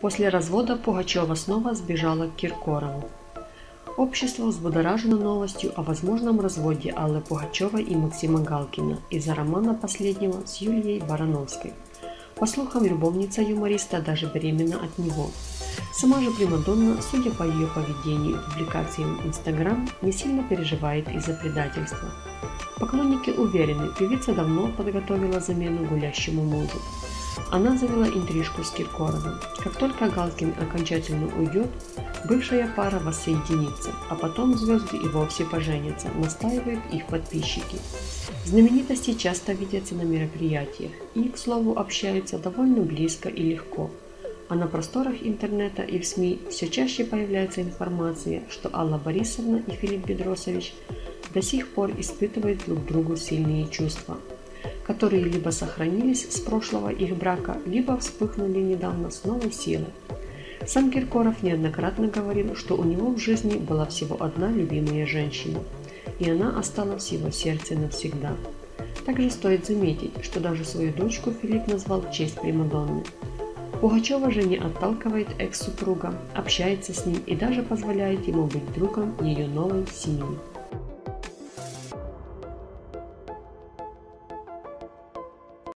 После развода Пугачева снова сбежала к Киркорову. Общество взбудоражено новостью о возможном разводе Аллы Пугачевой и Максима Галкина из-за романа последнего с Юлией Барановской. По слухам, любовница юмориста даже беременна от него. Сама же примадонна, судя по ее поведению и публикациям в Instagram, не сильно переживает из-за предательства. Поклонники уверены, певица давно подготовила замену гулящему мужу. Она завела интрижку с Киркоровым. Как только Галкин окончательно уйдет, бывшая пара воссоединится, а потом звезды и вовсе поженятся, настаивают их подписчики. Знаменитости часто видятся на мероприятиях и, к слову, общаются довольно близко и легко. А на просторах интернета и в СМИ все чаще появляется информация, что Алла Борисовна и Филипп Бедросович до сих пор испытывают друг другу сильные чувства, которые либо сохранились с прошлого их брака, либо вспыхнули недавно с новой силой. Сам Киркоров неоднократно говорил, что у него в жизни была всего одна любимая женщина, и она осталась в его сердце навсегда. Также стоит заметить, что даже свою дочку Филипп назвал в честь примадонны. Пугачева же не отталкивает экс-супруга, общается с ним и даже позволяет ему быть другом ее новой семьи.